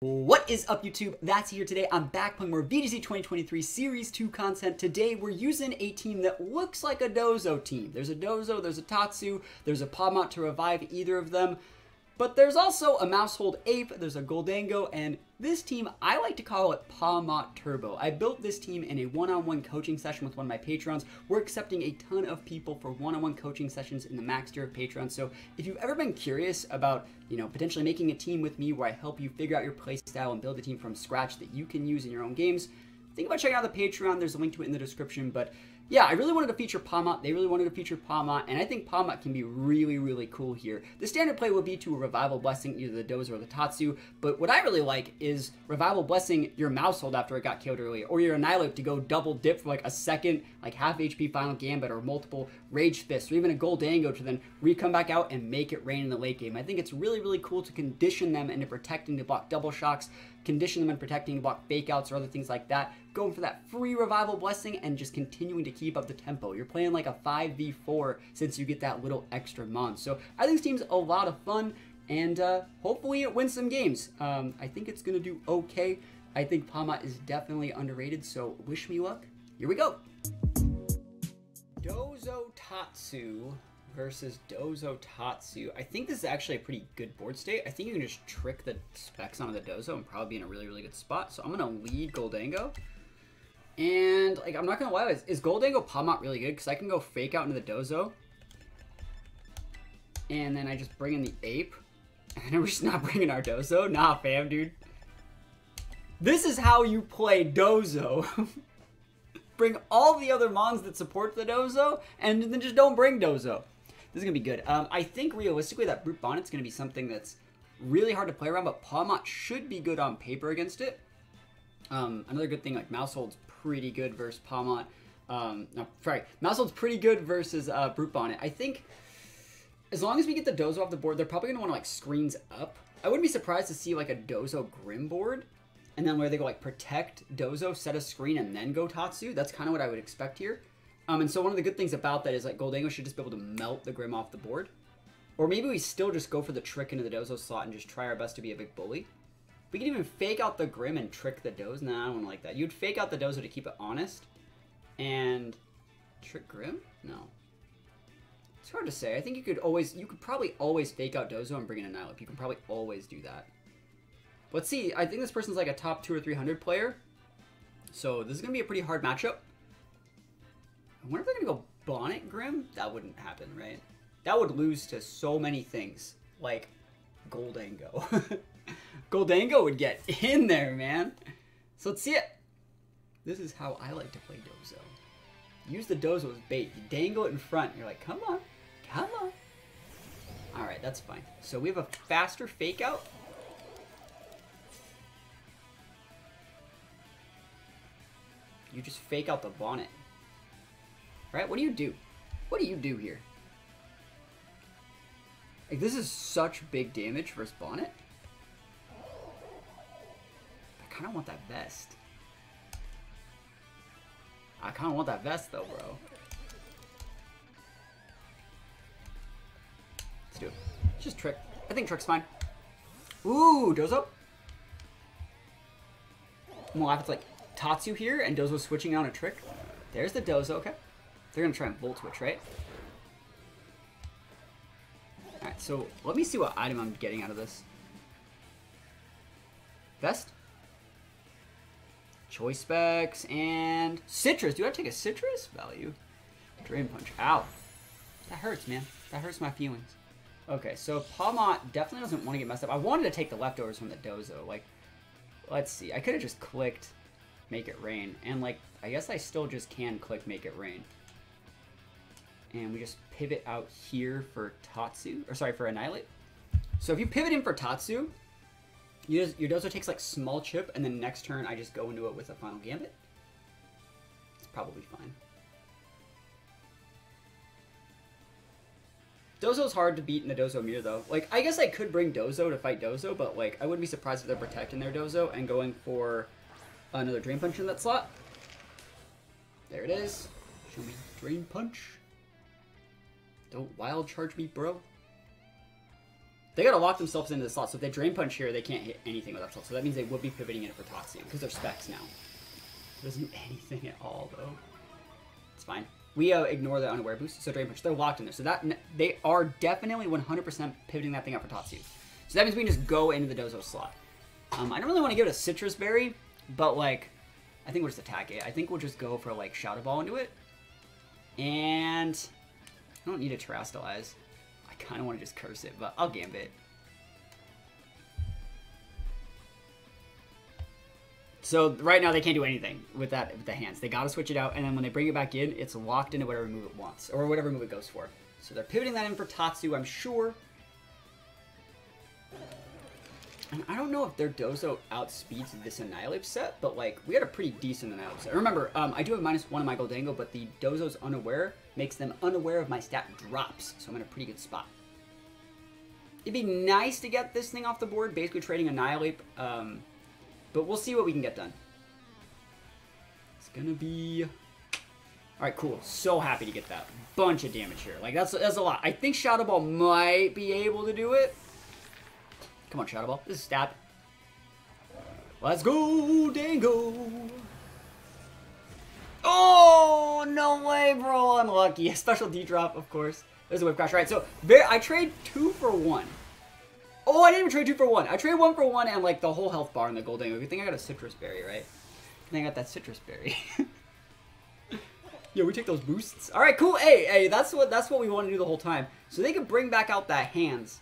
What is up, YouTube? That's here today. I'm back playing more BGC 2023 Series 2 content. Today, we're using a team that looks like a Dozo team. There's a Dozo, there's a Tatsu, there's a Pawmot to revive either of them. But there's also a Maushold Ape, there's a Gholdengo, and this team, I like to call it Pawmot Turbo. I built this team in a one-on-one coaching session with one of my Patrons. We're accepting a ton of people for one-on-one coaching sessions in the max tier of Patreon. So if you've ever been curious about, you know, potentially making a team with me where I help you figure out your play style and build a team from scratch that you can use in your own games, think about checking out the Patreon. There's a link to it in the description. But yeah, I really wanted to feature Pawmot. They really wanted to feature Pawmot, and I think Pawmot can be really, really cool here. The standard play will be to a Revival Blessing, either the Dozo or the Tatsu, but what I really like is Revival Blessing your Maushold after it got killed earlier, or your Annihilape to go double dip for like a second, like half HP Final Gambit or multiple Rage Fists, or even a Gholdengo to then re-come back out and make it rain in the late game. I think it's really, really cool to condition them into protecting to block double shocks, condition them in protecting to block fakeouts or other things like that, going for that free Revival Blessing and just continuing to keep up the tempo. You're playing like a 5v4 since you get that little extra mon. So I think this team's a lot of fun, and hopefully it wins some games. I think it's going to do okay. I think Pawmot is definitely underrated, so wish me luck. Here we go. Dozo Tatsu versus Dozo Tatsu. I think this is actually a pretty good board state. I think you can just trick the specs onto the Dozo and probably be in a really, really good spot. So I'm going to lead Gholdengo. And, like, I'm not going to lie, is Gholdengo Pawmot really good? Because I can go fake out into the Dozo. And then I just bring in the Ape. And we're just not bringing our Dozo. Nah, fam, dude. This is how you play Dozo. Bring all the other mons that support the Dozo, and then just don't bring Dozo. This is going to be good. I think, realistically, that Brute Bonnet's going to be something that's really hard to play around, but Pawmot should be good on paper against it. Another good thing, like, Maushold's pretty good versus Pawmot. No, sorry. Maushold's pretty good versus Brute Bonnet. I think as long as we get the Dozo off the board, they're probably going to want to, like, screens up. I wouldn't be surprised to see, like, a Dozo Grim board, and then where they go, like, protect Dozo, set a screen, and then go Tatsu. That's kind of what I would expect here. And so one of the good things about that is, like, Gholdengo should just be able to melt the Grim off the board. Or maybe we still just go for the trick into the Dozo slot and just try our best to be a big bully. We can even fake out the Grim and trick the Dozo. Nah, I don't wanna like that. You'd fake out the Dozo to keep it honest. And trick Grim? No. It's hard to say. I think you could probably always fake out Dozo and bring in Annihilape. You can probably always do that. Let's see, I think this person's like a top 200 or 300 player. So this is gonna be a pretty hard matchup. I wonder if they're gonna go Bonnet Grim? That wouldn't happen, right? That would lose to so many things. Like Gholdengo. Gholdengo would get in there, man. So let's see it. This is how I like to play Dozo. Use the Dozo as bait. You dangle it in front. And you're like, come on. Come on. All right, that's fine. So we have a faster fake out. You just fake out the Bonnet. Right? What do you do? What do you do here? Like, this is such big damage versus Bonnet. I kind of want that vest. I kind of want that vest, though, bro. Let's do it. Just trick. I think trick's fine. Ooh, Dozo. I'm gonna laugh. It's like Tatsu here and Dozo switching on a trick. There's the Dozo. Okay. They're gonna try and Volt Switch, right? All right. So let me see what item I'm getting out of this. Vest. Choice specs and citrus. Do I take a citrus value? Drain punch. Ow. That hurts, man. That hurts my feelings. Okay, so Pawmot definitely doesn't want to get messed up. I wanted to take the leftovers from the Dozo. Like, let's see. I could have just clicked make it rain. And, like, I guess I still just can click make it rain. And we just pivot out here for Tatsu. Or, sorry, for Annihilape. So if you pivot in for Tatsu, your Dozo takes like small chip, and then next turn I just go into it with a Final Gambit. It's probably fine. Dozo's hard to beat in the Dozo mirror though. Like, I guess I could bring Dozo to fight Dozo, but like, I wouldn't be surprised if they're protecting their Dozo and going for another Drain Punch in that slot. There it is. Show me Drain Punch. Don't wild charge me, bro. They got to lock themselves into the slot, so if they Drain Punch here, they can't hit anything with Absol. So that means they would be pivoting it for Tatsu, because they're specs now. It doesn't do anything at all, though. It's fine. We ignore the Unaware boost, so Drain Punch. They're locked in there. So that they are definitely 100% pivoting that thing up for Tatsu. So that means we can just go into the Dozo slot. I don't really want to give it a Citrus Berry, but, like, I think we'll just attack it. I think we'll just go for, like, Shadow Ball into it. And I don't need a Terrastalize. I kind of want to just curse it, but I'll Gambit. So right now they can't do anything with that with the hands. They got to switch it out, and then when they bring it back in, it's locked into whatever move it wants, or whatever move it goes for. So they're pivoting that in for Tatsu, I'm sure. And I don't know if their Dozo outspeeds this Annihilape set, but, like, we had a pretty decent Annihilape set. Remember, I do have -1 on my Gholdengo, but the Dozo's Unaware makes them unaware of my stat drops, so I'm in a pretty good spot. It'd be nice to get this thing off the board, basically trading Annihilape, but we'll see what we can get done. It's gonna be... Alright, cool. So happy to get that. Bunch of damage here. Like, that's a lot. I think Shadow Ball might be able to do it. Come on, Shadow Ball. This is stab. Let's go, Dango. Oh, no way, bro. Unlucky. A special D drop, of course. There's a Whip Crash. All right, so I trade 2 for 1. Oh, I didn't even trade 2 for 1. I trade 1 for 1 and, like, the whole health bar in the Gholdengo. You think I got a Citrus Berry, right? I think I got that Citrus Berry. Yeah, we take those boosts. All right, cool. Hey, that's what we want to do the whole time. So they can bring back out that hands.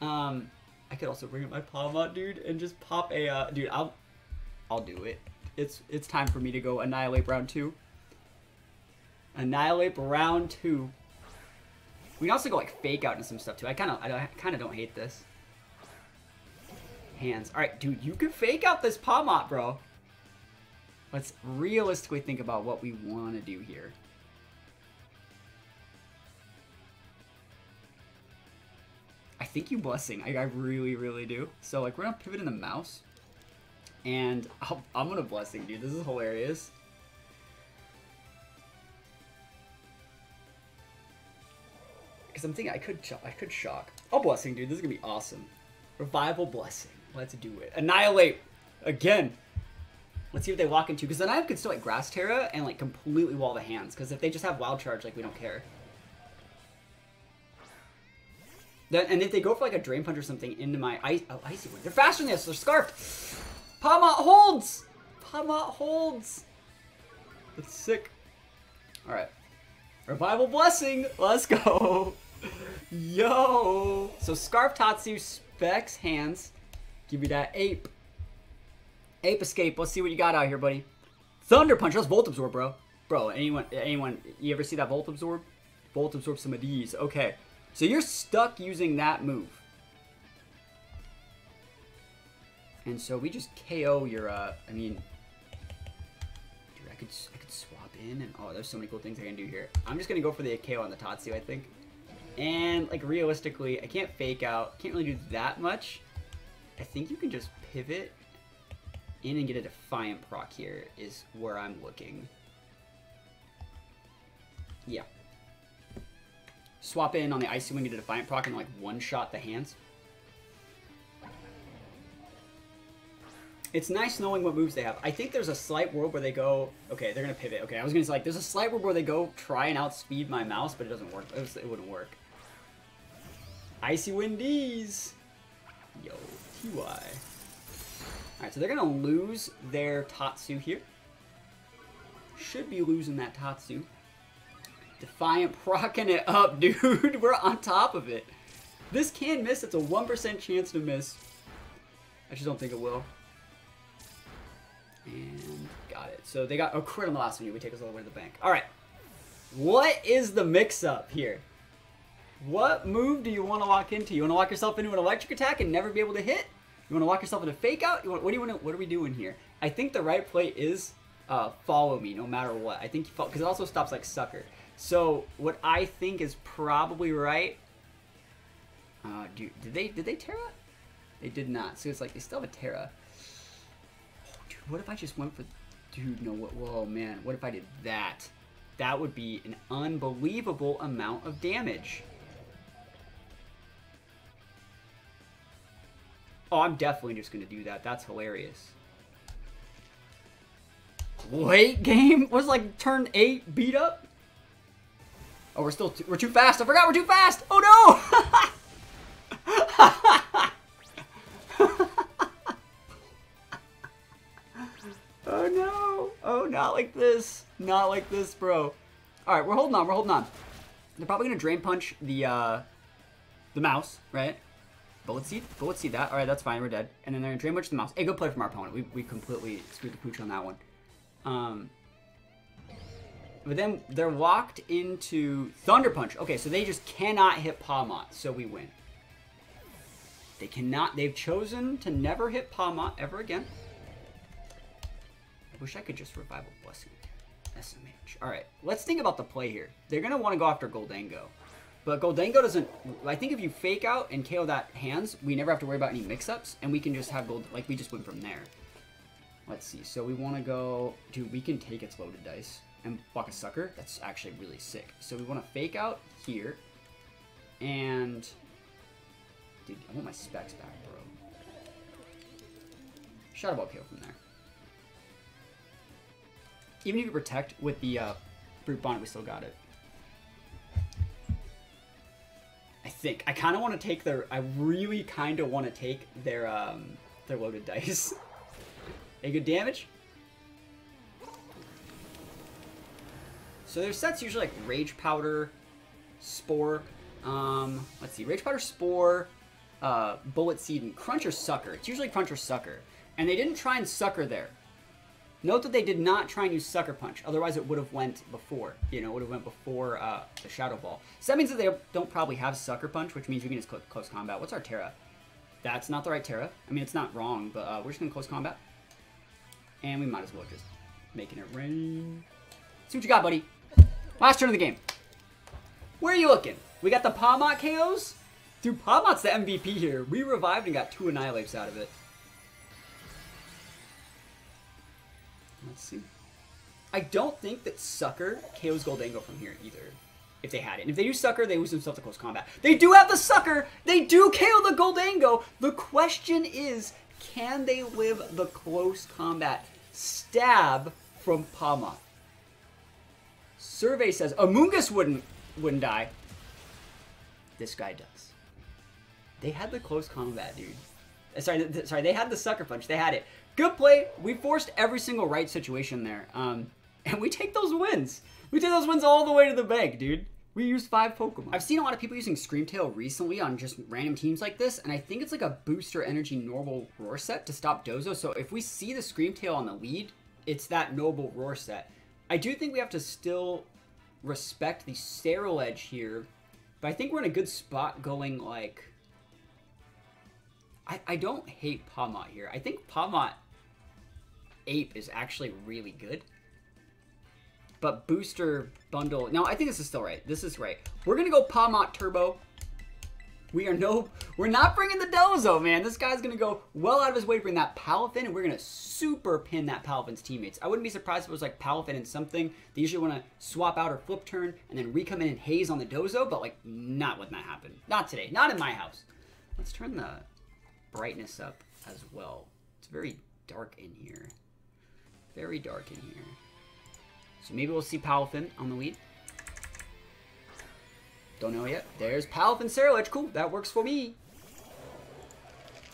I could also bring up my Pawmot, dude, and just pop a, dude, I'll do it. It's time for me to go Annihilape round 2. Annihilape round 2. We can also go, like, Fake Out and some stuff, too. I kind of don't hate this. Hands. All right, dude, you can Fake Out this Pawmot, bro. Let's realistically think about what we want to do here. I think you blessing. I really, really do. So, like, we're gonna pivot in the mouse, and I'm gonna blessing, dude. This is hilarious. Because I'm thinking I could shock. Oh, blessing, dude. This is gonna be awesome. Revival blessing. Let's do it. Annihilape again. Let's see what they walk into. Because then I could still, like, Grass Terra and, like, completely wall the hands. Because if they just have Wild Charge, like, we don't care. And if they go for, like, a Drain Punch or something into my Icy Wind. They're faster than this. They're scarfed. Pawmot holds. Pawmot holds. That's sick. All right. Revival Blessing. Let's go. Yo. So Scarf Tatsu specs hands. Give me that ape. Ape escape. Let's see what you got out here, buddy. Thunder Punch. That's Volt Absorb, bro. Bro, anyone, you ever see that Volt Absorb? Volt Absorb some of these. Okay. So you're stuck using that move. And so we just KO your, I mean, dude, I could swap in and, oh, there's so many cool things I can do here. I'm just going to go for the KO on the Tatsu, I think. And, like, realistically, I can't Fake Out. Can't really do that much. I think you can just pivot in and get a Defiant proc here is where I'm looking. Yeah. Swap in on the Icy Wing to Defiant proc and, like, one-shot the hands. It's nice knowing what moves they have. I think there's a slight world where they go... Okay, they're going to pivot. Okay, I was going to say, like, there's a slight world where they go try and outspeed my mouse, but it doesn't work. It wouldn't work. Icy Windies! Yo, TY. Alright, so they're going to lose their Tatsu here. Should be losing that Tatsu. Defiant procking it up, dude. We're on top of it. This can miss. It's a 1% chance to miss. I just don't think it will. And got it. So they got a crit on the last one. We take us all the way to the bank. All right. What is the mix-up here? What move do you want to lock into? You want to lock yourself into an electric attack and never be able to hit? You want to lock yourself into Fake Out? You want, what are we doing here? I think the right play is follow me no matter what. I think because it also stops, like, sucker. So what I think is probably right. Dude, did they Terra? They did not. So it's like they still have a Terra. Oh, dude, what if I just went for? Dude, no. Whoa, man. What if I did that? That would be an unbelievable amount of damage. Oh, I'm definitely just going to do that. That's hilarious. Late game? Was like turn 8 beat up? Oh, we're too fast. I forgot we're too fast. Oh, no. Oh, no. Oh, not like this. Not like this, bro. All right, we're holding on. We're holding on. They're probably going to Drain Punch the mouse, right? Bullet Seed? Bullet Seed that. All right, that's fine. We're dead. And then they're going to Drain Punch the mouse. Hey, good play from our opponent. We completely screwed the pooch on that one. But then they're locked into Thunder Punch. Okay, so they just cannot hit Pawmot, so we win. They cannot. They've chosen to never hit Pawmot ever again. I wish I could just Revival Blessing. SMH. All right, let's think about the play here. They're going to want to go after Gholdengo. But Gholdengo doesn't... I think if you fake out and KO that hands, we never have to worry about any mix-ups, and we can just have Gold... Like, we just win from there. Let's see. So we want to go... Dude, we can take its loaded dice and buck a sucker. That's actually really sick. So we want to fake out here. And... Dude, I want my specs back, bro. Shadow Ball KO from there. Even if you protect with the Brute Bonnet, we still got it. I think. I kind of want to take their... I really kind of want to take their loaded dice. A good damage. So their set's usually like Rage Powder, Spore. Let's see. Rage Powder, Spore, Bullet Seed, and Crunch or Sucker. It's usually Crunch or Sucker. And they didn't try and Sucker there. Note that they did not try and use Sucker Punch. Otherwise, it would have went before. You know, it would have went before the Shadow Ball. So that means that they don't probably have Sucker Punch, which means we can just close combat. What's our Terra? That's not the right Terra. I mean, it's not wrong, but we're just going to close combat. And we might as well just making it rain. See what you got, buddy. Last turn of the game. Where are you looking? We got the Pawmot KOs? Dude, Pawmot's the MVP here. We revived and got 2 Annihilapes out of it. Let's see. I don't think that Sucker KOs Gholdengo from here either, if they had it. And if they do Sucker, they lose themselves to close combat. They do have the Sucker! They do KO the Gholdengo! The question is, can they live the close combat stab from Pawmot? Survey says Amoongus wouldn't die. This guy does. They had the close combat, dude. Sorry, they had the Sucker Punch. They had it. Good play. We forced every single right situation there. And we take those wins. We take those wins all the way to the bank, dude. We used 5 Pokemon. I've seen a lot of people using Screamtail recently on just random teams like this, and I think it's like a booster energy normal roar set to stop Dozo. So if we see the Screamtail on the lead, it's that noble roar set. I do think we have to still respect the Serilege here, but I think we're in a good spot going like... I don't hate Pawmot here. I think Pawmot Ape is actually really good. But Booster Bundle... No, I think this is still right. This is right. We're going to go Pawmot Turbo. We're not bringing the Dozo, man. This guy's going to go well out of his way to bring that Palafin, and we're going to super pin that Palafin's teammates. I wouldn't be surprised if it was like Palafin and something. They usually want to swap out or flip turn and then re-come in and haze on the Dozo, but like not when that happened. Not today. Not in my house. Let's turn the... brightness up as well. It's very dark in here. Very dark in here. So maybe we'll see Palafin on the lead. Don't know yet. There's Palafin Serilege. Cool, that works for me.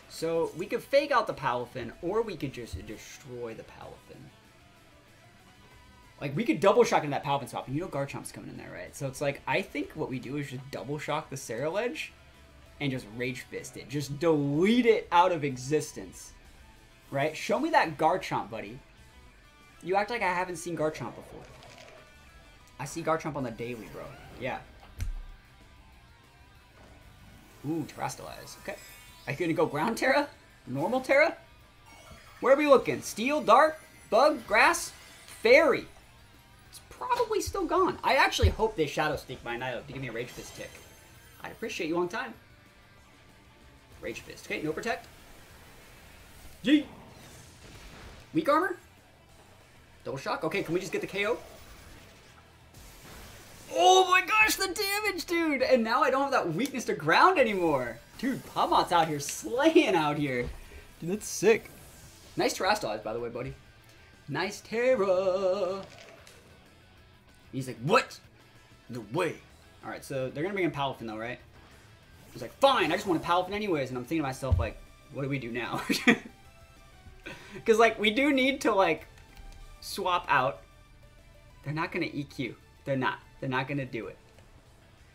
So we could fake out the Palafin, or we could just destroy the Palafin. Like, we could double shock into that Palafin swap, and you know Garchomp's coming in there, right? So it's like, I think what we do is just double shock the Serilege, and just Rage Fist it. Just delete it out of existence. Right? Show me that Garchomp, buddy. You act like I haven't seen Garchomp before. I see Garchomp on the daily, bro. Yeah. Ooh, Terrastalize. Okay. Are you gonna go Ground Terra? Normal Terra? Where are we looking? Steel, Dark, Bug, Grass, Fairy. It's probably still gone. I actually hope they Shadow Sneak my Nido to give me a Rage Fist tick. I'd appreciate you long time. Rage Fist. Okay, no protect. Yeet! Weak armor? Double shock? Okay, can we just get the KO? Oh my gosh, the damage, dude! And now I don't have that weakness to ground anymore. Dude, Pawmot's out here slaying out here. Dude, that's sick. Nice Terrastalize, by the way, buddy. Nice Terra. He's like, what? No way. All right, so they're going to bring in Palafin, though, right? He's like, fine, I just want a Palafin anyways. And I'm thinking to myself, like, what do we do now? Because, like, we do need to, like, swap out. They're not going to EQ. They're not. They're not going to do it.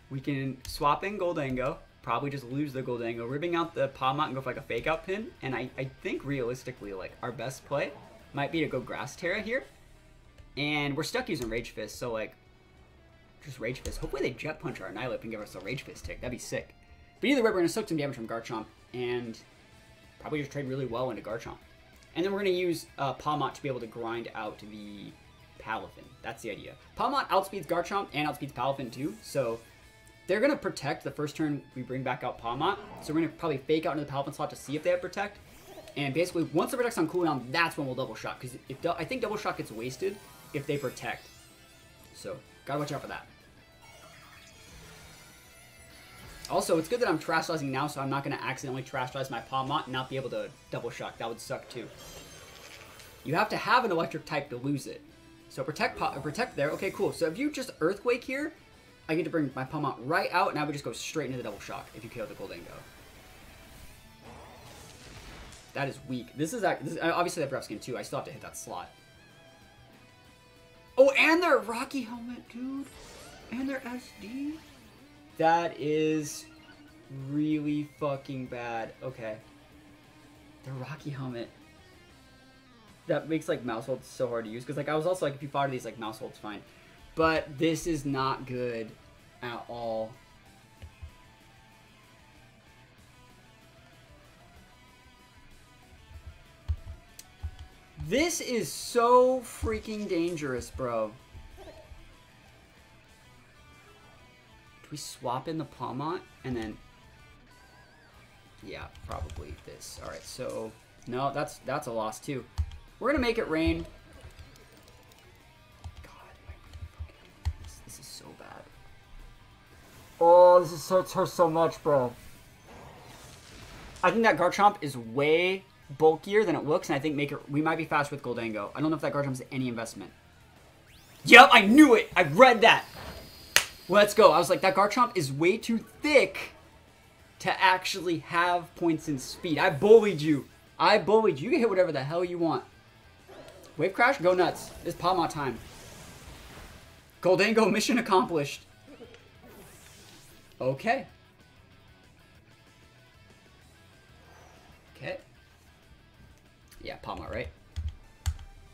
We can swap in Gholdengo. Probably just lose the Gholdengo. Ripping out the Pawmot and go for, like, a fake-out pin. And I think, realistically, like, our best play might be to go Grass Terra here. And we're stuck using Rage Fist, so, like, just Rage Fist. Hopefully they Jet Punch our Annihilape and give us a Rage Fist tick. That'd be sick. But either way, we're going to soak some damage from Garchomp and probably just trade really well into Garchomp. And then we're going to use Pawmot to be able to grind out the Palafin. That's the idea. Pawmot outspeeds Garchomp and outspeeds Palafin too, so they're going to protect the first turn we bring back out Pawmot. So we're going to probably fake out into the Palafin slot to see if they have protect. And basically, once the protect's on cooldown, that's when we'll double shot, because I think double shot gets wasted if they protect. So, gotta watch out for that. Also, it's good that I'm Terrastalizing now, so I'm not going to accidentally Terrastalize my Pawmot and not be able to double shock. That would suck, too. You have to have an electric type to lose it. So protect there. Okay, cool. So if you just Earthquake here, I get to bring my Pawmot right out, and I would just go straight into the double shock if you kill the Gholdengo. That is weak. This is obviously that Bref Skin, too. I still have to hit that slot. Oh, and their Rocky Helmet, dude. And their SD. That is really fucking bad. Okay. The Rocky Helmet. That makes, like, Maushold so hard to use. Because, like, I was also, like, if you fodder these, like, Maushold's fine. But this is not good at all. This is so freaking dangerous, bro. Do we swap in the Pawmot and then... yeah, probably this. All right, so... no, that's a loss, too. We're going to make it rain. God, my fucking... this is so bad. Oh, this is hurts so much, bro. I think that Garchomp is way... bulkier than it looks, and I think we might be faster with Gholdengo. I don't know if that Garchomp's any investment. Yep, I knew it! I read that! Let's go. I was like, that Garchomp is way too thick to actually have points in speed. I bullied you. I bullied you. You can hit whatever the hell you want. Wave Crash, go nuts. It's Pawmot time. Gholdengo, mission accomplished. Okay. Okay. Yeah, Pawmot, right?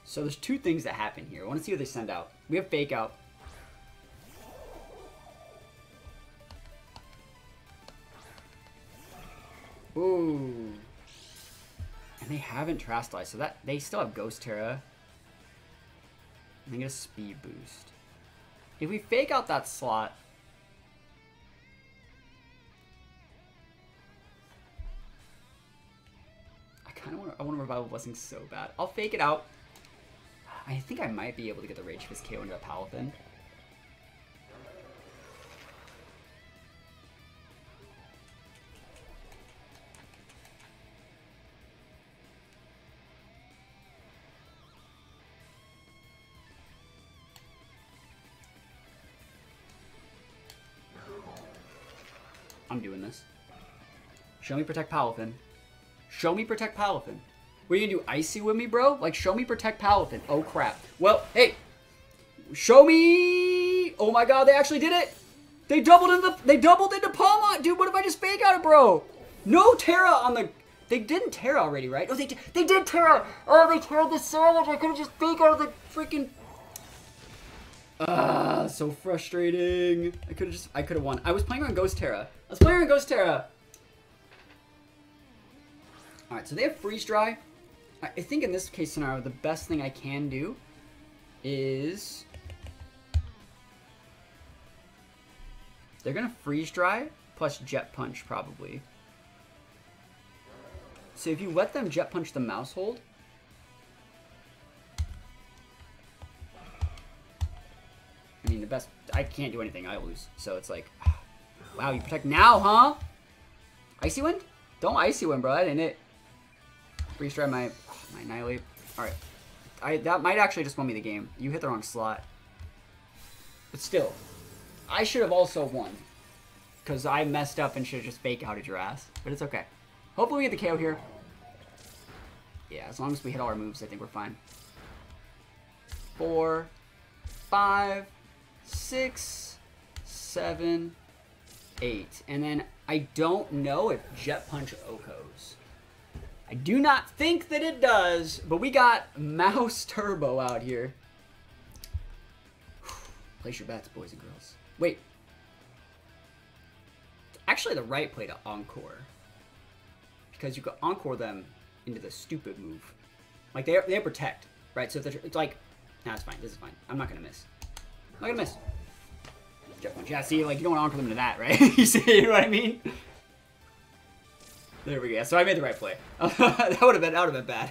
So there's two things that happen here. I want to see what they send out. We have Fake Out. Ooh. And they haven't Terrastalized, so that they still have Ghost Terra. And they get a Speed Boost. If we Fake Out that slot... I want to Revival Blessing so bad. I'll fake it out. I think I might be able to get the Rage Fist KO into a Palafin. I'm doing this. Show me Protect Palafin. Show me Protect Palafin. What are you gonna do, Icy with me, bro? Like, show me Protect Palafin. Oh, crap. Well, hey. Show me... oh, my God, they actually did it. They doubled into Pawmot, dude. What if I just fake out it, bro? No Terra on the... they didn't Terra already, right? Oh, they did Terra. Oh, they Terra the Serilege. I could've just fake out of the freaking... ah, so frustrating. I could've won. I was playing on Ghost Terra. Alright, so they have Freeze Dry. I think in this case scenario, the best thing I can do is... they're going to Freeze Dry plus Jet Punch, probably. So if you let them Jet Punch the Maushold... I mean, the best... I can't do anything. I lose. So it's like... wow, you protect now, huh? Icy Wind? Don't Icy Wind, bro. That ain't it. Restart my Annihilape. Alright. That might actually just win me the game. You hit the wrong slot. But still, I should have also won. Because I messed up and should have just fake outed your ass. But it's okay. Hopefully we get the KO here. Yeah, as long as we hit all our moves, I think we're fine. 4, 5, 6, 7, 8. And then I don't know if Jet Punch Okos. I do not think that it does, but we got Mouse Turbo out here. Place your bets, boys and girls. Wait. Actually, the right play to Encore. Because you can Encore them into the stupid move. Like, they protect, right? So if it's like, nah, it's fine. This is fine. I'm not going to miss. I'm not going to miss. Jet Punch. Yeah, see, like, you don't want to Encore them into that, right? You see, you know what I mean? There we go. So I made the right play. that would have been bad.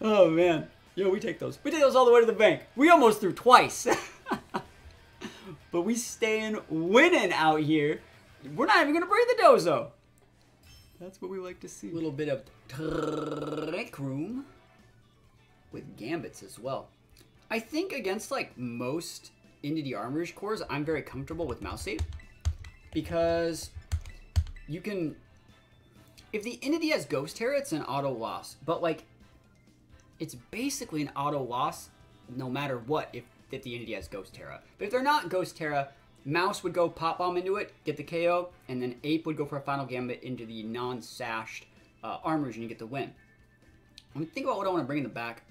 Oh man, yo, we take those. We take those all the way to the bank. We almost threw twice, but we staying winning out here. We're not even gonna bring the Dozo. That's what we like to see. A little bit of trick room with Gambits as well. I think against like most into the Armarouge cores, I'm very comfortable with Maushold because. You can, if the entity has Ghost Terror, it's an auto loss. But like, it's basically an auto loss no matter what if the entity has Ghost Terror. But if they're not Ghost Terror, Mouse would go Pop Bomb into it, get the KO, and then Ape would go for a Final Gambit into the non-sashed Armarouge and you get the win. Let me think about what I want to bring in the back.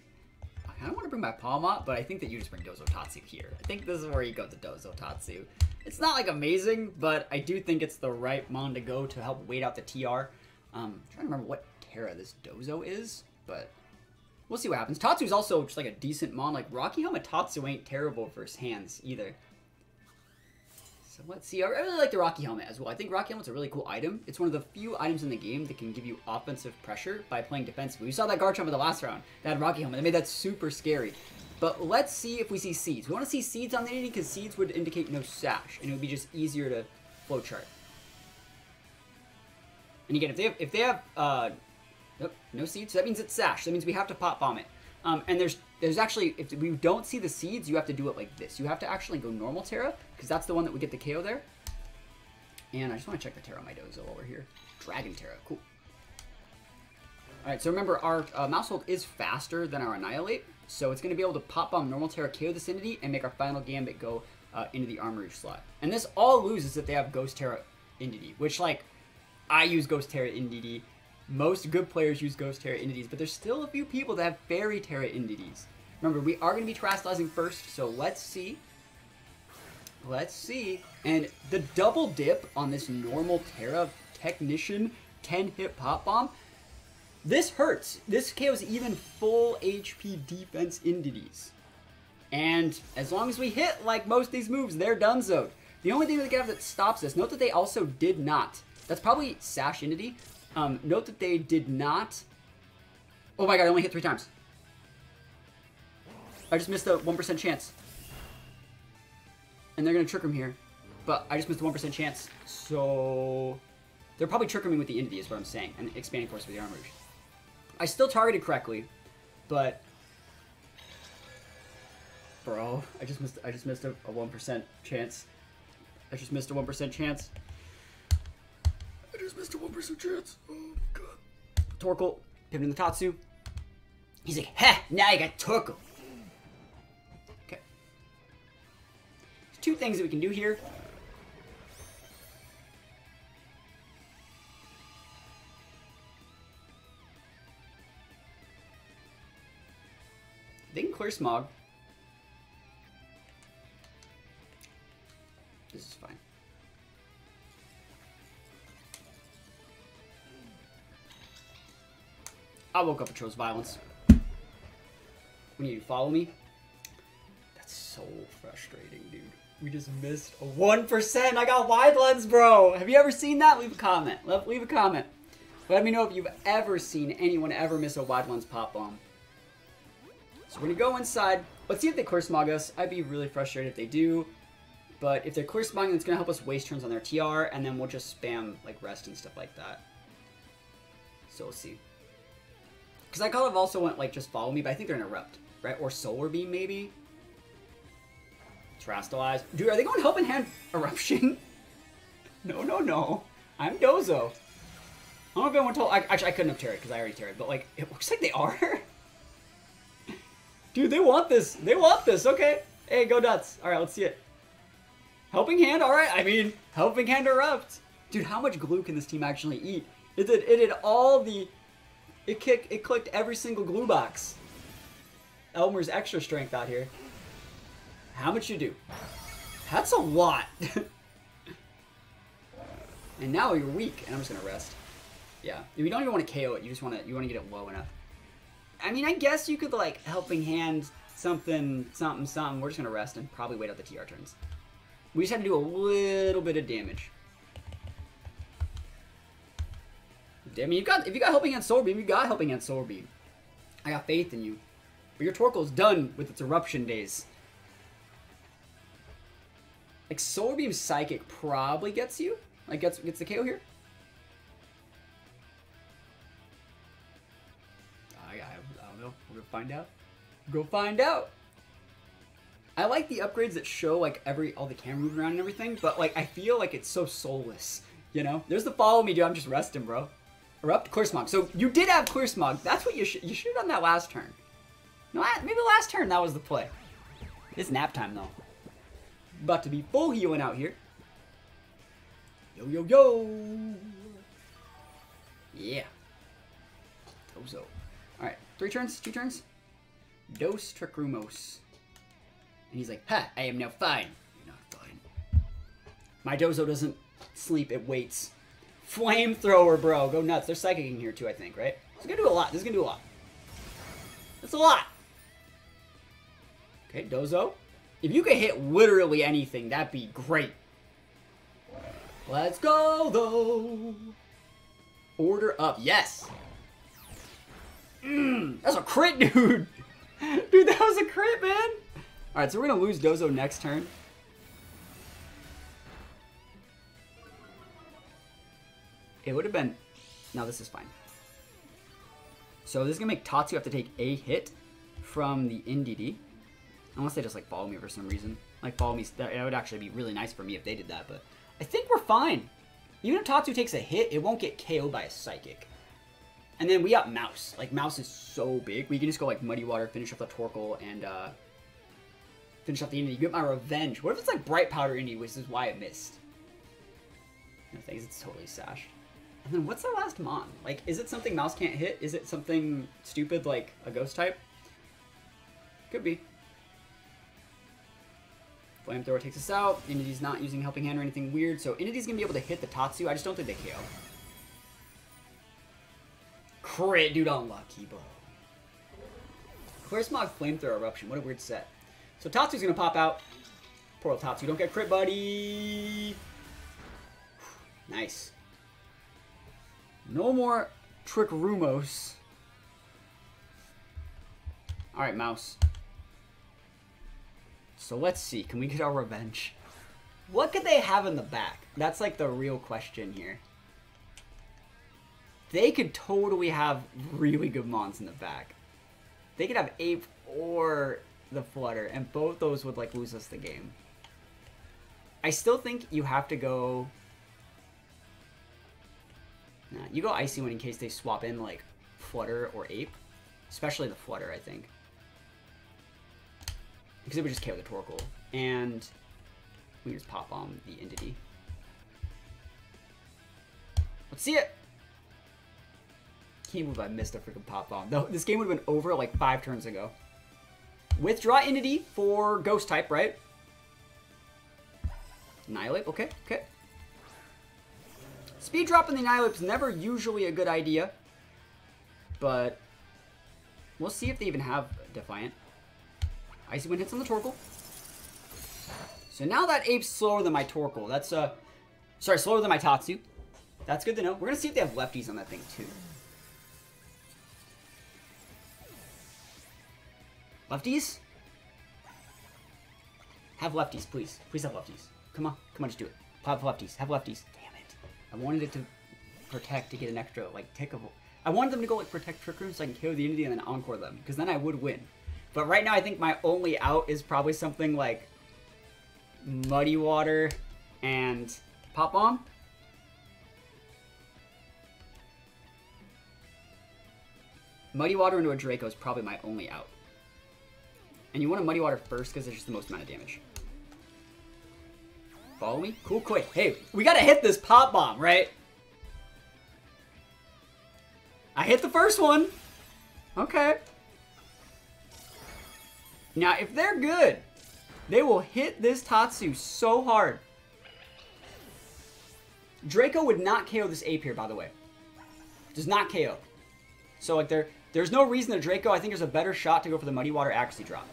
I don't want to bring my Pawmot, but I think that you just bring Dozo Tatsu here. I think this is where you go to Dozo Tatsu. It's not like amazing, but I do think it's the right mon to go to help wait out the TR. I'm trying to remember what Terra this Dozo is, but we'll see what happens. Tatsu's also just like a decent mon. Like Rocky Helmet Tatsu ain't terrible versus hands either. So let's see. I really like the Rocky Helmet as well. I think Rocky Helmet's a really cool item. It's one of the few items in the game that can give you offensive pressure by playing defensively. We saw that Garchomp in the last round. That had Rocky Helmet. They made that super scary. But let's see if we see Seeds. We want to see Seeds on the entity because Seeds would indicate no Sash. And it would be just easier to flowchart. And again, if they have nope, no Seeds, so that means it's Sash. That means we have to Pop Bomb it. And there's actually, if we don't see the Seeds, you have to do it like this. You have to actually go Normal Terra because that's the one that would get the KO there. And I just want to check the Terra on my Dozo while we're here. Dragon Terra, cool. All right, so remember our Maushold is faster than our Annihilape. So it's going to be able to Pop Bomb Normal Terra, KO this entity, and make our Final Gambit go into the Armarouge slot. And this all loses if they have Ghost Terra entity, which, like, I use Ghost Terra entity. Most good players use Ghost Terra entities, but there's still a few people that have Fairy Terra entities. Remember, we are going to be terastalizing first, so let's see. Let's see. And the double dip on this Normal Terra Technician 10-hit Pop Bomb. This hurts. This KOs even full HP defense entities. And as long as we hit like most of these moves, they're donezoed. The only thing that they have that stops us, note that they also did not. That's probably Sash entity. Note that they did not. Oh my god, I only hit 3 times. I just missed the 1% chance. And they're going to Trick Room here. But I just missed the 1% chance. So they're probably Trick Rooming with the entity is what I'm saying. And expanding course with the Armarouge. I still targeted correctly, but bro, I just missed a 1% chance. I just missed a 1% chance. I just missed a 1% chance. Oh my god. Torkoal, pivoting the Tatsu. He's like, heh, now you got Torkoal. Okay. There's 2 things that we can do here. They can clear Smog. This is fine. I woke up and chose violence. When you follow me. That's so frustrating, dude. We just missed a 1%. I got Wide Lens, bro. Have you ever seen that? Leave a comment. Leave a comment. Let me know if you've ever seen anyone ever miss a Wide Lens Pop Bomb. So we're going to go inside. Let's see if they clear Smog us. I'd be really frustrated if they do. But if they're Clear Spawning, it's going to help us waste turns on their TR, and then we'll just spam, like, Rest and stuff like that. So we'll see. Because I kind of also went, like, just Follow Me, but I think they're going to Erupt, right? Or Solar Beam, maybe? Terastalize. Dude, are they going Helping Hand Eruption? No, no, no. I'm Dozo. I don't know if anyone told... Actually, I couldn't have Terra'd because I already Terra'd, but, like, it looks like they are. Dude, they want this. They want this. Okay. Hey, go nuts. All right, let's see it. Helping Hand? All right. I mean, Helping Hand Erupt. Dude, how much glue can this team actually eat? It did all the... It clicked every single glue box. Elmer's extra strength out here. How much you do? That's a lot. And now you're weak, and I'm just going to Rest. Yeah, you don't even want to KO it. You just want to get it low enough. I mean, I guess you could like Helping Hand something. We're just gonna Rest and probably wait out the TR turns. We just have to do a little bit of damage. I mean, if you got Helping Hand Solar Beam, you got Helping Hand Solar Beam. I got faith in you. But your Torkoal's done with its eruption days. Like Solar Beam Psychic probably gets you. Like gets the KO here. We'll go find out. Go find out! I like the upgrades that show like all the camera moving around and everything, but like I feel like it's so soulless, you know? There's the Follow Me, dude. I'm just Resting, bro. Erupt, Clear Smog. So you did have Clear Smog. That's what you should have done that last turn. No, maybe last turn that was the play. It's nap time though. About to be full healing out here. Yo, yo, yo! Yeah. Dozo. Alright, 3 turns, 2 turns. Dos Trick-Rumos. And he's like, ha, I am now fine. You're not fine. My Dozo doesn't sleep, it waits. Flamethrower, bro, go nuts. They're psychicing here too, I think, right? This is gonna do a lot, That's a lot. Okay, Dozo. If you could hit literally anything, that'd be great. Let's go, though. Order up, yes. That's a crit, dude. Dude, that was a crit, man. All right, so we're going to lose Dozo next turn. It would have been... No, this is fine. So this is going to make Tatsu have to take a hit from the NDD. Unless they just, like, Follow Me for some reason. Like, Follow Me... That would actually be really nice for me if they did that, but... I think we're fine. Even if Tatsu takes a hit, it won't get KO'd by a Psychic. And then we got Mouse. Like, Mouse is so big. We can just go, like, Muddy Water, finish off the Torkoal, and, finish off the Indy. Get my revenge. What if it's, like, Bright Powder Indy, which is why it missed? No thanks, it's totally sashed. And then what's our last Mon? Like, is it something Mouse can't hit? Is it something stupid, like a Ghost type? Could be. Flamethrower takes us out. Inity's not using Helping Hand or anything weird, so Inity's gonna be able to hit the Tatsu. I just don't think they KO. Crit, dude, unlucky, bro. Clear Smog, Flamethrower, Eruption. What a weird set. So Tatsu's gonna pop out. Poor old Tatsu. Don't get crit, buddy. Nice. No more Trick Rumos. Alright, Mouse. So let's see. Can we get our revenge? What could they have in the back? That's like the real question here. They could totally have really good Mons in the back. They could have Ape or the Flutter, and both those would like lose us the game. I still think you have to go... Nah, you go Icy Wind in case they swap in like Flutter or Ape. Especially the Flutter, I think. Because it would just KO the Torkoal. And we just pop on the Entity. Let's see it! Can't believe I missed a freaking pop bomb. No, this game would have been over like 5 turns ago. Withdraw Entity for Ghost type, right? Annihilape, okay, okay. Speed drop in the Annihilape is never usually a good idea, but we'll see if they even have Defiant. Icy Wind hits on the Torkoal. So now that Ape's slower than my Torkoal. That's sorry, slower than my Tatsu. That's good to know. We're gonna see if they have lefties on that thing too. Lefties? Have lefties, please. Please have lefties. Come on. Come on, just do it. Pop lefties. Have lefties. Damn it. I wanted it to protect to get an extra, like, tick of... I wanted them to go, like, protect Trick Room so I can KO the Unity and then Encore them, because then I would win. But right now, I think my only out is probably something like Muddy Water and Pop Bomb. Muddy Water into a Draco is probably my only out. And you want to Muddy Water first because it's just the most amount of damage. Follow me? Cool, quick. Hey, we got to hit this Pop Bomb, right? I hit the first one. Okay. Now, if they're good, they will hit this Tatsu so hard. Draco would not KO this Apier, by the way. Does not KO. So, like, there's no reason to Draco. I think there's a better shot to go for the Muddy Water Accuracy drop.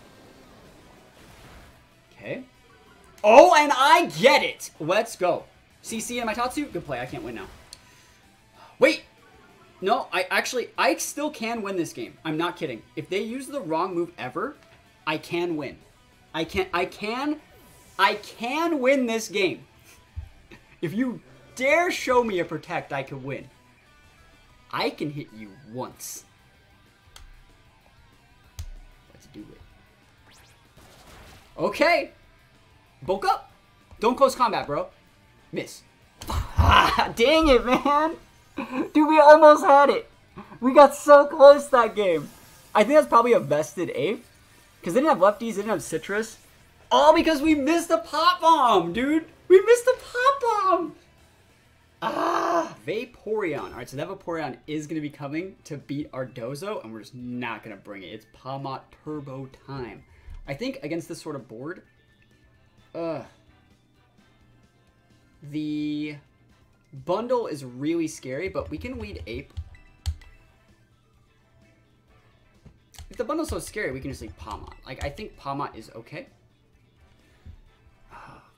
Okay. Oh, and I get it! Let's go. CC and my Tatsu? Good play. I can't win now. Wait! No, I still can win this game. I'm not kidding. If they use the wrong move ever, I can win. I can win this game. If you dare show me a protect, I can win. I can hit you once. Let's do it. Okay. Bulk up. Don't close combat, bro. Miss. Dang it, man. Dude, we almost had it. We got so close that game. I think that's probably a vested eighth. Because they didn't have lefties. They didn't have citrus. All because we missed a Pop Bomb, dude. We missed a Pop Bomb. Ah, Vaporeon. All right, so that Vaporeon is going to be coming to beat our Dozo, and we're just not going to bring it. It's Pawmot Turbo time. I think against this sort of board, the bundle is really scary, but we can weed Ape. If the bundle's so scary, we can just leave Pawmot. Like, I think Pawmot is okay.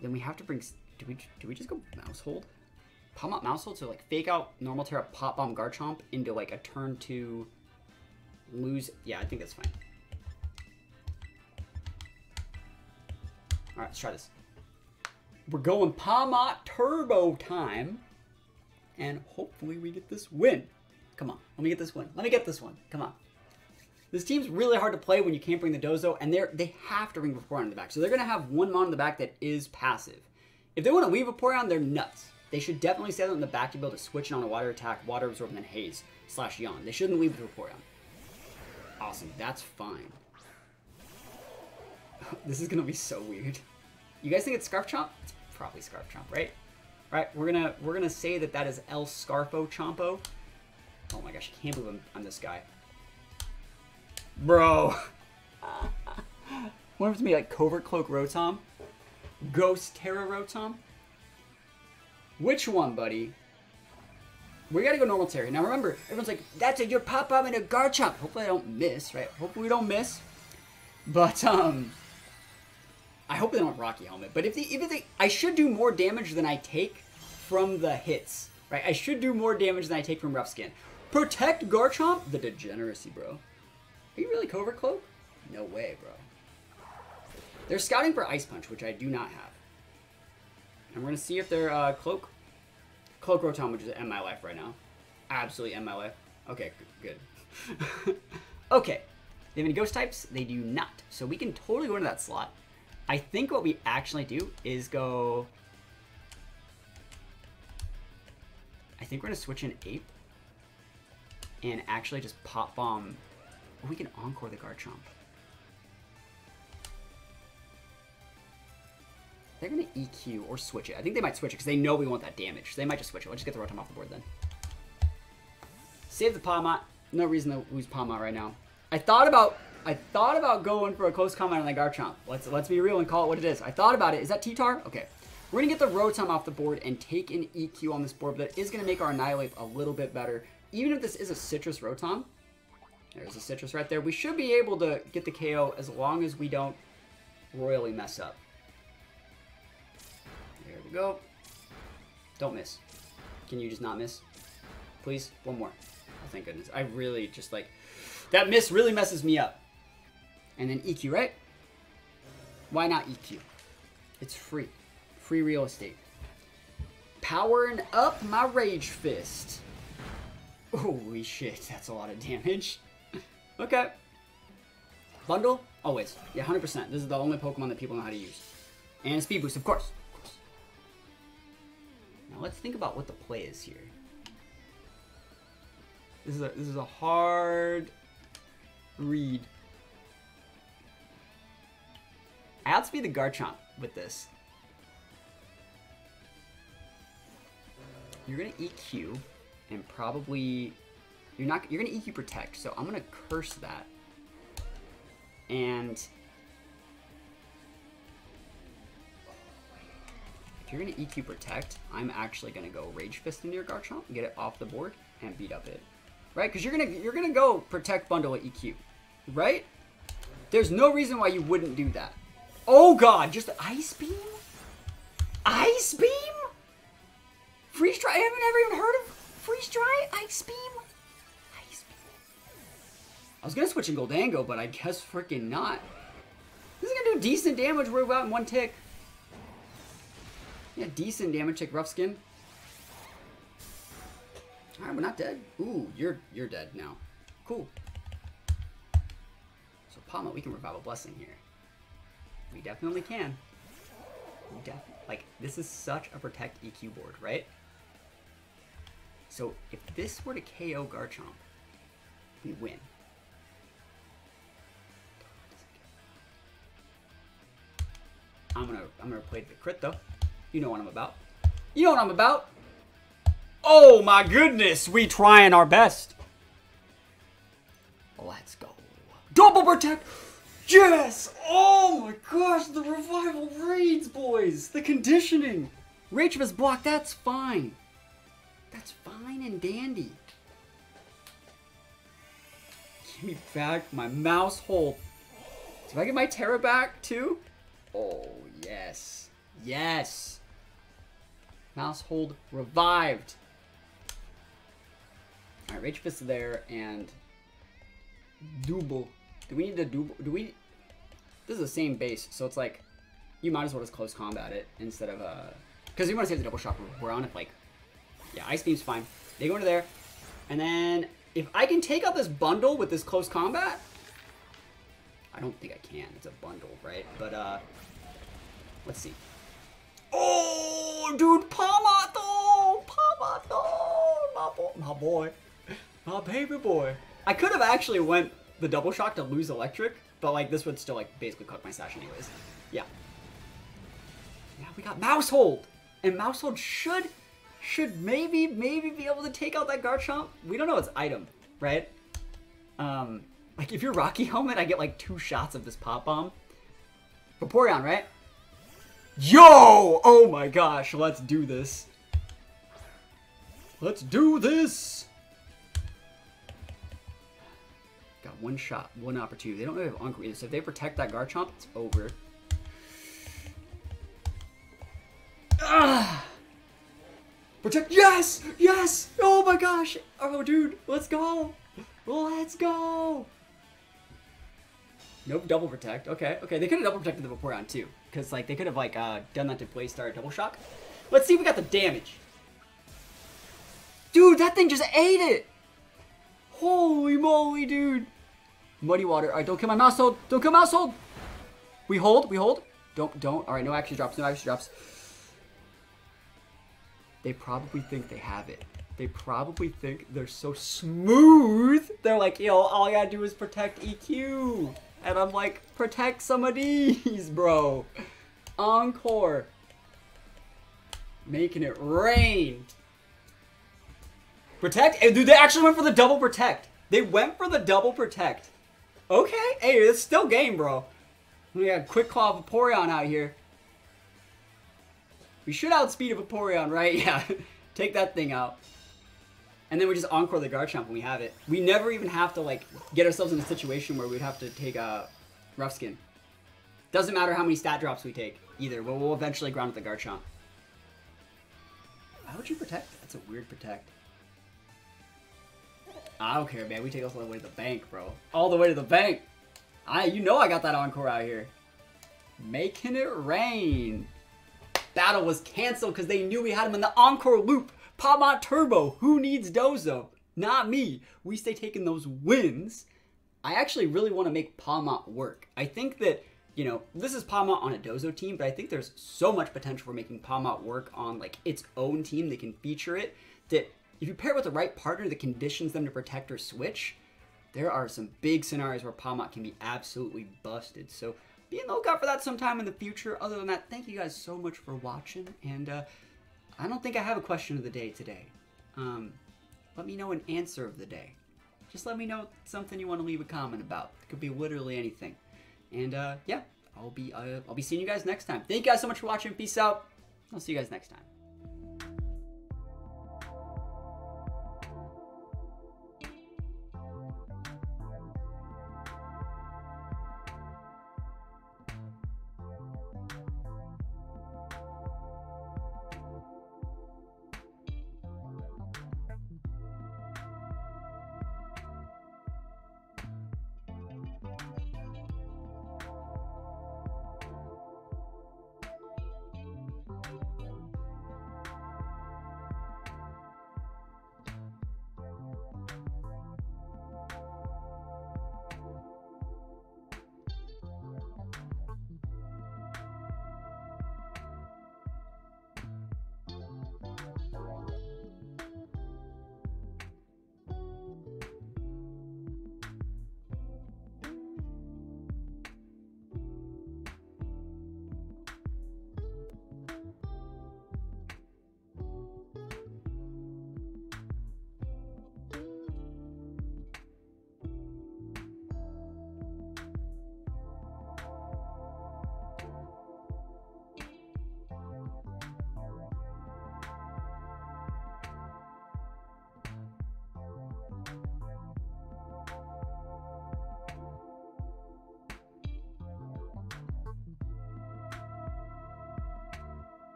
Then we have to bring... Do we just go Maushold? Pawmot Maushold, so like fake out normal Terra, Pop Bomb Garchomp into like a turn to lose. Yeah, I think that's fine. All right, let's try this. We're going Pawmot Turbo time, and hopefully we get this win. Come on, let me get this win. Let me get this one. Come on. This team's really hard to play when you can't bring the Dozo, and they have to bring Vaporeon in the back. So they're gonna have one mon in the back that is passive. If they want to leave Vaporeon, they're nuts. They should definitely set them in the back to be able to switch it on a water attack, water absorb, and then haze / yawn. They shouldn't leave the Vaporeon. Awesome, that's fine. This is gonna be so weird. You guys think it's Scarf Chomp? It's probably Scarf Chomp, right? Right. We're gonna say that is El Scarfo Chompo. Oh my gosh, I can't believe I'm this guy, bro. What if it's me like Covert Cloak Rotom, Ghost Terra Rotom? Which one, buddy? We gotta go normal Terra. Now remember, everyone's like, that's a your Pop Bomb and a Garchomp. Hopefully I don't miss, right? Hopefully we don't miss. But I hope they don't Rocky Helmet. But if they I should do more damage than I take from the hits. Right? I should do more damage than I take from Rough Skin. Protect Garchomp? The degeneracy, bro. Are you really Covert Cloak? No way, bro. They're scouting for Ice Punch, which I do not have. And we're going to see if they're Cloak Rotom, which is end my life right now. Absolutely end my life. Okay, good. Okay. They have any Ghost types? They do not. So we can totally go into that slot. I think what we actually do is go... I think we're going to switch in Ape. And actually just Pop Bomb. Or we can Encore the Garchomp. They're going to EQ or switch it. I think they might switch it because they know we want that damage. So they might just switch it. We'll just get the Rotom off the board then. Save the Pawmot. No reason to lose Pawmot right now. I thought about going for a close combat on the Garchomp. Let's be real and call it what it is. I thought about it. Is that T-Tar? Okay. We're going to get the Rotom off the board and take an EQ on this board, but that is going to make our Annihilape a little bit better. Even if this is a Citrus Rotom, there's a Citrus right there. We should be able to get the KO as long as we don't royally mess up. There we go. Don't miss. Can you just not miss? Please? One more. Oh, thank goodness. I really just like... That miss really messes me up. And then EQ, right? Why not EQ? It's free. Free real estate. Powering up my Rage Fist. Holy shit, that's a lot of damage. Okay. Bundle? Always. Yeah, 100%. This is the only Pokemon that people know how to use. And a Speed Boost, of course. Now let's think about what the play is here. This is a hard read. I outspeed the Garchomp with this. You're gonna EQ and probably you're gonna EQ Protect, so I'm gonna curse that. And if you're gonna EQ Protect, I'm actually gonna go Rage Fist into your Garchomp, get it off the board, and beat up it. Right? Because you're gonna go Protect Bundle at EQ. Right? There's no reason why you wouldn't do that. Oh god, just Ice Beam? Ice Beam? Freeze Dry? I haven't ever even heard of Freeze Dry? Ice Beam? Ice Beam. I was gonna switch in Gholdengo, but I guess freaking not. This is gonna do decent damage without in one tick. Yeah, decent damage tick, Rough Skin. Alright, we're not dead. Ooh, you're dead now. Cool. So Pawmot, we can revive a blessing here. We definitely can. Like, this is such a Protect EQ board, right? So if this were to KO Garchomp, we win. I'm gonna play the crit though. You know what I'm about. You know what I'm about. Oh my goodness, we trying our best. Let's go. Double Protect. Yes! Oh my gosh, the revival raids, boys! The conditioning! Rage Fist block, that's fine. That's fine and dandy. Give me back my Maushold. Did I get my Terra back too? Oh, yes. Yes! Maushold revived. Alright, Rage Fist there and... Double. Do we need to do we... This is the same base, so it's like... You might as well just close combat it instead of... Because you want to save the double shock. We're on it, like... Yeah, Ice Beam's fine. They go into there. And then... If I can take out this bundle with this close combat... I don't think I can. It's a bundle, right? But, let's see. Oh, dude! Pawmot though! Pawmot though! My boy. My baby boy. I could have actually went... the double shock to lose electric, but like this would still like basically cook my stash anyways. Yeah. Now we got Maushold! And Maushold should maybe be able to take out that Garchomp. We don't know its item, right? Like if you're Rocky Helmet, I get like 2 shots of this Pop Bomb. Vaporeon, right? Yo! Oh my gosh, let's do this. Let's do this! 1 shot, 1 opportunity. They don't really have Encore either, so if they protect that Garchomp, it's over. Ah! Protect, yes! Yes! Oh my gosh! Oh dude, let's go! Let's go! Nope, double protect, okay. Okay, they could have double protected the Vaporeon too, because like, they could have like, done that to Blaze Star double shock. Let's see if we got the damage. Dude, that thing just ate it! Holy moly, dude! Muddy Water. Alright, don't kill my Maushold. Don't kill Maushold. We hold. Don't. Alright, no action drops. They probably think they have it. They probably think they're so smooth. They're like, yo, all I gotta do is protect EQ. And I'm like, protect some of these, bro. Encore. Making it rain. Protect? Hey, dude, they actually went for the double protect. They went for the double protect. Okay. Hey, it's still game, bro. We got Quick Claw Vaporeon out here. We should outspeed a Vaporeon, right? Yeah. Take that thing out. And then we just Encore the Garchomp when we have it. We never even have to, like, get ourselves in a situation where we'd have to take Rough Skin. Doesn't matter how many stat drops we take, either. We'll eventually ground with the Garchomp. Why would you protect? That's a weird protect. I don't care, man. We take us all the way to the bank, bro. All the way to the bank. You know I got that Encore out here. making it rain. Battle was canceled because they knew we had him in the Encore Loop. Pawmot Turbo, who needs Dozo? Not me. We stay taking those wins. I actually really want to make Pawmot work. I think that, you know, this is Pawmot on a Dozo team, but I think there's so much potential for making Pawmot work on, like, its own team that can feature it, that if you pair it with the right partner that conditions them to protect or switch, there are some big scenarios where Pawmot can be absolutely busted. So be on the lookout for that sometime in the future. Other than that, thank you guys so much for watching, and I don't think I have a question of the day today. Let me know an answer of the day. Just let me know something you want to leave a comment about. It could be literally anything. And yeah, I'll be seeing you guys next time. Thank you guys so much for watching. Peace out. I'll see you guys next time.